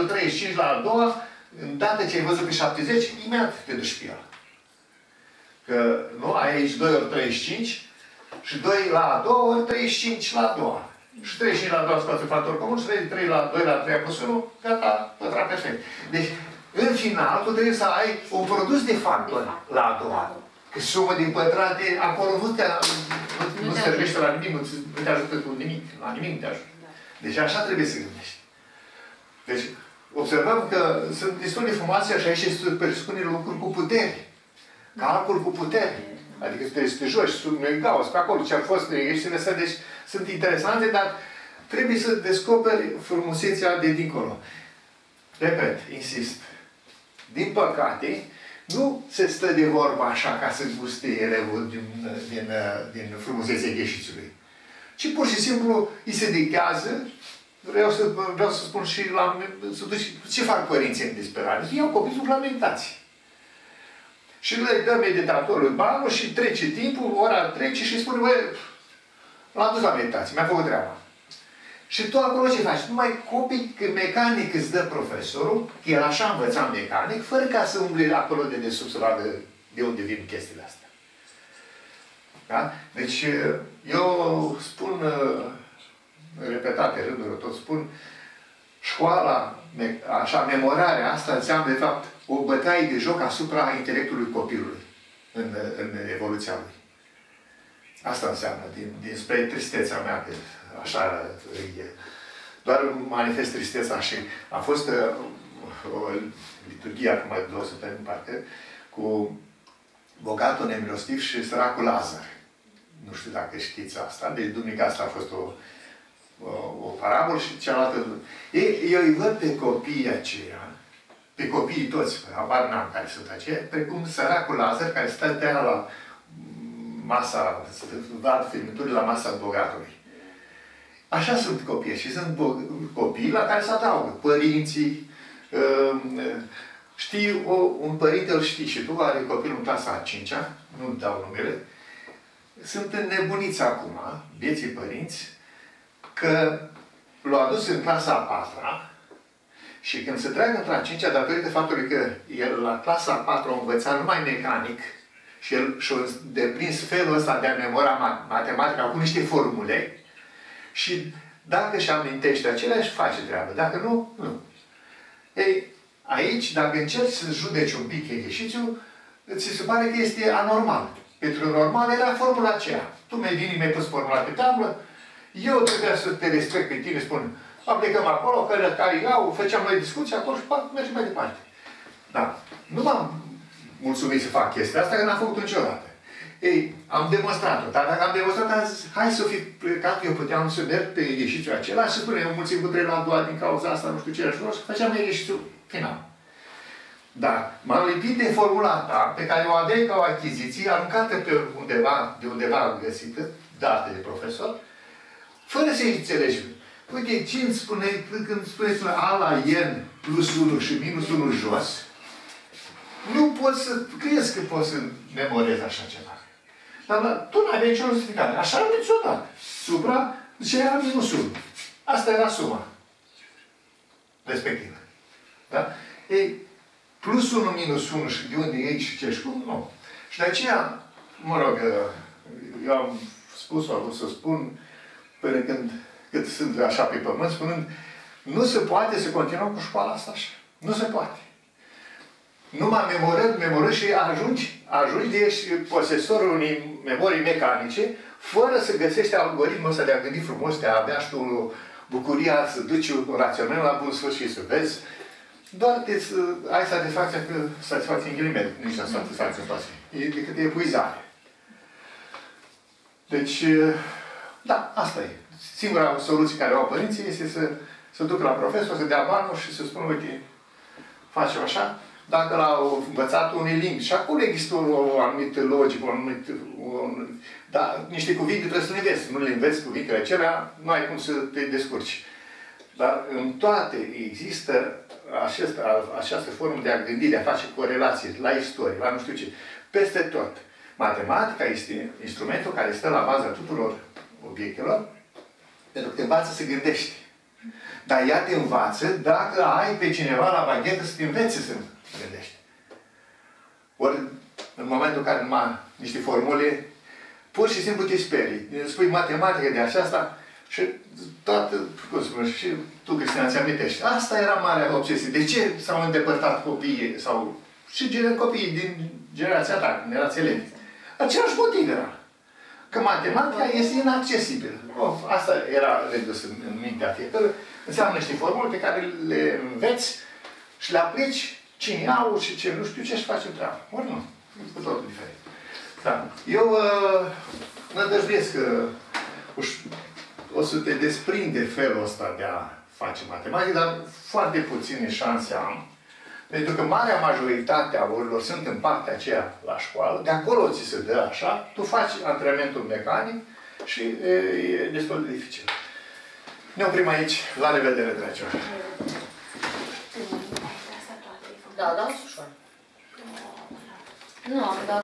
nivelul 35 la a doua, îndată ce ai văzut pe 70, imediat te duci pe el. Că, nu? Ai aici 2 ori 35 și 2 la a doua ori 35 la a doua. Și 35 la a doua spațiu factor comun și 3 la 2 la 3 plus 1, gata, pătrat perfect. Deci, în final, tu trebuie să ai un produs de factori la a doua. Că sumă din pătrate, acolo nu te servește la nimic, nu te ajută cu nimic, la nimic nu te ajută. Deci așa trebuie să gândești. Deci, observăm că sunt destul de frumoase și aici se presupune lucruri cu putere. Calcul cu putere. Adică trebuie să te joci, sunt Gauss, pe acolo ce-a fost, ești lăsat, deci sunt interesante, dar trebuie să descoperi frumusețea de dincolo. Repet, insist. Din păcate, nu se stă de vorba așa ca să guste elevul din frumusețea gheșițului. Ci pur și simplu îi se dedichează. Vreau să spun și la... ce fac părinții în disperare? Iau copii suplementați. Și le dă meditatorului banul și trece timpul, ora trece și spune, băi, l-am dus la meditație, mi-a făcut treaba. Și tu acolo ce faci? Numai copii, când mecanic îți dă profesorul, că el așa învăța mecanic, fără ca să umbli acolo de desubt, să vadă de unde vin chestiile astea. Da? Deci, eu spun, repetate rânduri, tot spun, școala, așa, memorarea asta înseamnă, de fapt, o bătaie de joc asupra intelectului copilului în evoluția lui. Asta înseamnă, dinspre tristețea mea, că așa e. Doar manifest tristeța și a fost o liturghie acum de 2 săptămâni, parcă, cu bogatul nemilostiv și săracul Lazar. Nu știu dacă știți asta, deci duminica asta a fost o parabolă și cealaltă. Eu îi văd pe copiii aceia, pe copiii toți, abar n-am care sunt aceia, precum săracul Lazar care stătea la masa, da firmituri la masa bogatului. Așa sunt copiii și sunt copii la care se adaugă părinții. Știi, un părinte îl știi și tu, are copilul în clasa a 5-a, nu-mi dau numele, sunt înnebuniți acum, vieții părinți, că l-au adus în clasa a 4-a și când se treagă într-a 5-a, datorită faptului că el la clasa a 4-a învăța numai mecanic și el și-a deprins felul ăsta de a memora matematica cu niște formule și dacă își amintește aceleași, face treabă. Dacă nu, nu. Ei, aici, dacă încerci să judeci un pic ieșițiu, ți se pare că este anormal. Pentru că normal era formula aceea. Tu mi-ai venit, mi-ai pus formula pe tablă, eu trebuia să te restrec pe tine, spun, aplicăm acolo, care erau, făceam noi discuții acolo și mergem mai departe. Da. Nu m-am mulțumit să fac chestia asta, că n-am făcut-o niciodată. Ei, am demonstrat-o, dar dacă am demonstrat, hai să fi plecat, eu puteam să merg pe ieșițiul acela și să spunem, eu mulțim cu 3 la a doua din cauza asta, nu știu ce era și vreau, făceam ieșițiul final. Dar m-am lipit de formula ta, pe care o aveai ca o achiziție, aruncată pe undeva, de undeva găsită, dată de profesor, fără să-i înțelegi. Uite, ce îmi spune, când spuneți A la N plus 1 și minus 1 jos, nu poți să crezi că poți să memorezi așa ceva. Dar tu nu aveai nicio justificare. Așa nu niciodată. Supra, zicea, era minus 1. Asta era suma respectivă. Da? Ei, plus 1, minus 1 și de unde e și ce și cum, nu. Și de aceea, mă rog, eu am spus-o, am vrut să spun, până când cât sunt așa pe pământ, spunând, nu se poate să continuăm cu școala asta așa. Nu se poate. Numai memorând și ajungi de ești posesorul unei memorii mecanice, fără să găsești algoritmul ăsta de a gândi frumos, de a avea și tu bucuria să duci un rațional la bun sfârșit, să vezi. Doar ai satisfacția, că satisfacție în ghilimele, nici nu satisfacție e decât epuizare. Deci, da, asta e. Singura soluție care o au părinții este să ducă la profesor, să dea banul și să spună, uite, facem așa. Dacă l-au învățat unei limbi. Și acolo există o anumită logică, dar niște cuvinte trebuie să le înveți. Nu le înveți cuvintele acelea, nu ai cum să te descurci. Dar în toate există această formă de a gândi, de a face corelații la istorie, la nu știu ce. Peste tot. Matematica este instrumentul care stă la baza tuturor obiectelor, pentru că te învață să gândești. Dar ea te învață dacă ai pe cineva la baghetă să te învețe să gândești. Ori, în momentul în care numai niște formule, pur și simplu te sperii. Spui matematică de aceasta și toată, cum spun, și tu, Cristina, ți amintești. Asta era marea obsesie. De ce s-au îndepărtat copiii sau și copiii din generația ta, când erați elevi? Același motiv era. Că matematica este inaccesibilă. Asta era redus în mintea fiecare. Înseamnă niște formule pe care le înveți și le aplici cine au și ce nu știu ce și face treaba. Ori nu. Cu totul diferit. Da. Eu nădăjduiesc că o să te desprinde felul ăsta de a face matematică, dar foarte puține șanse am. Pentru că marea majoritate a orilor sunt în partea aceea la școală, de acolo ți se dă așa, tu faci antrenamentul mecanic și e destul de dificil. Ne oprim aici. La revedere, dragilor! Da, da, ușor. Nu, am dat.